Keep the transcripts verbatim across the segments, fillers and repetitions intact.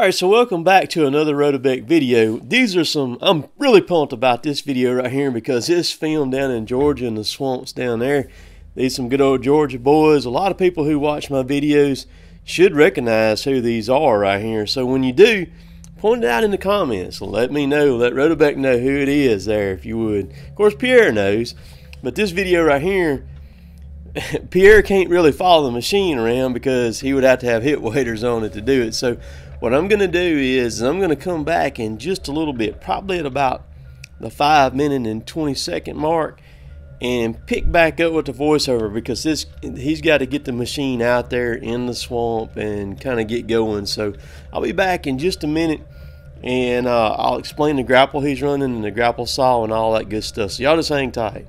Alright, so welcome back to another Rotobec video. These are some, I'm really pumped about this video right here because it's filmed down in Georgia in the swamps down there. These are some good old Georgia boys. A lot of people who watch my videos should recognize who these are right here. So when you do, point it out in the comments. Let me know, let Rotobec know who it is there if you would. Of course, Pierre knows, but this video right here, Pierre can't really follow the machine around because he would have to have hit waders on it to do it. So what I'm going to do is I'm going to come back in just a little bit, probably at about the five minute and twenty second mark, and pick back up with the voiceover because this he's got to get the machine out there in the swamp and kind of get going. So I'll be back in just a minute, and uh, I'll explain the grapple he's running and the grapple saw and all that good stuff. So y'all just hang tight.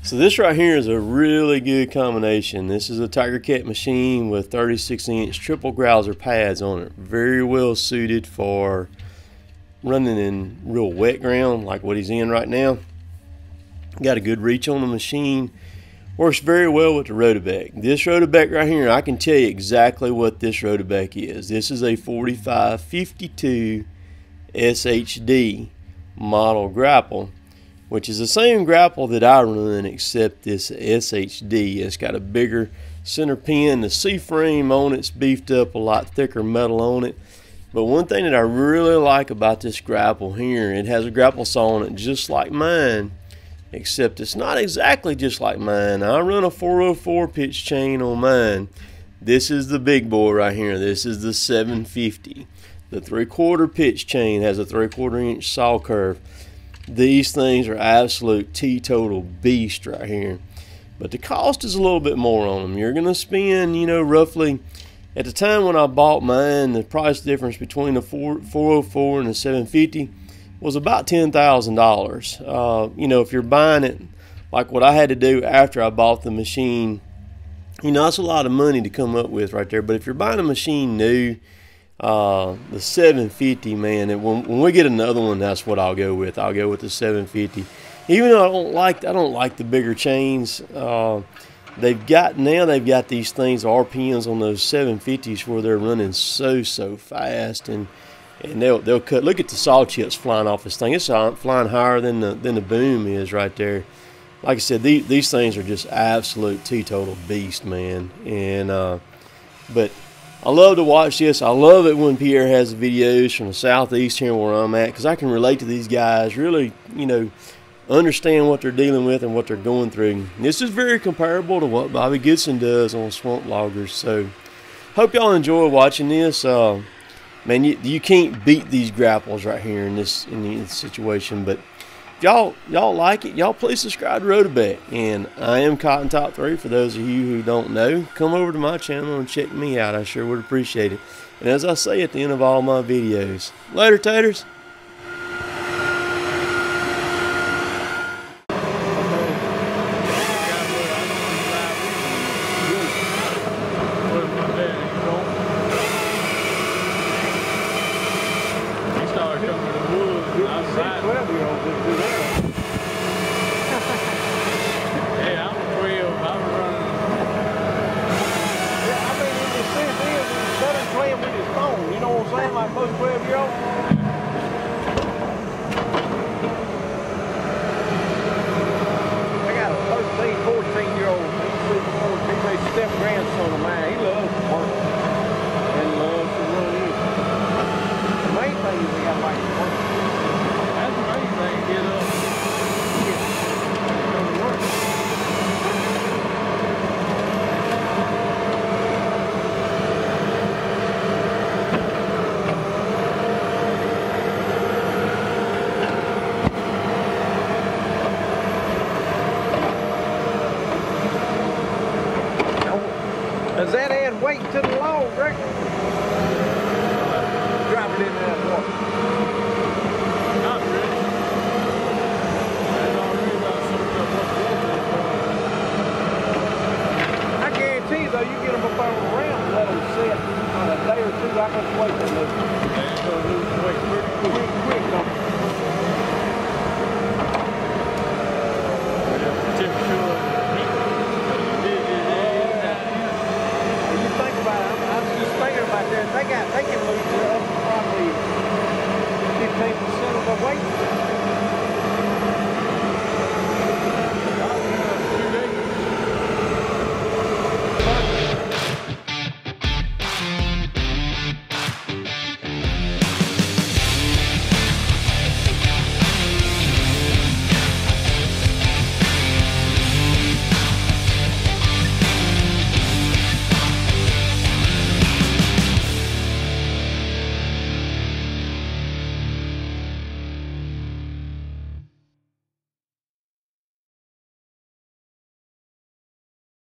So this right here is a really good combination. This is a Tiger Cat machine with thirty-six inch triple grouser pads on it. Very well suited for running in real wet ground like what he's in right now. Got a good reach on the machine. Works very well with the Rotobec. This Rotobec right here, I can tell you exactly what this Rotobec is. This is a forty-five fifty-two S H D model grapple, which is the same grapple that I run, except this S H D. It's got a bigger center pin. The C-frame on it's beefed up, a lot thicker metal on it. But one thing that I really like about this grapple here, it has a grapple saw on it just like mine, except it's not exactly just like mine. I run a four oh four pitch chain on mine. This is the big boy right here. This is the seven fifty. The three quarter pitch chain has a three quarter inch saw curve. These things are absolute teetotal beast right here. But the cost is a little bit more on them. You're going to spend, you know, roughly, at the time when I bought mine, the price difference between the four oh four and the seven fifty was about ten thousand dollars. Uh, you know, if you're buying it, like what I had to do after I bought the machine, you know, that's a lot of money to come up with right there. But if you're buying a machine new, uh, the seven fifty, man, it, when, when we get another one, that's what I'll go with. I'll go with the seven fifty. Even though I don't like, I don't like the bigger chains, uh, they've got now they've got these things, R P Ms on those seven fifties where they're running so so fast, and and they'll they'll cut. Look at the saw chips flying off this thing. It's flying higher than the than the boom is right there. Like I said, these these things are just absolute teetotal beast, man. And uh, but I love to watch this. I love it when Pierre has videos from the southeast here where I'm at, because I can relate to these guys. Really, you know. Understand what they're dealing with and what they're going through. This is very comparable to what Bobby Gibson does on Swamp Loggers. So hope y'all enjoy watching this. Uh, man, you, you can't beat these grapples right here in this in this situation. But y'all y'all like it, y'all please subscribe to Rotobec. And I am Cotton Top three. For those of you who don't know, come over to my channel and check me out. I sure would appreciate it. And as I say at the end of all my videos, later, taters. Does that add weight to the log, Rick? Drop it in that water. Not really. I guarantee though, you get them up over the round and let them sit on a day or two. I must wait for them. They're going to lose weight pretty quick, quick on them. They can lose up probably fifteen percent of the weight.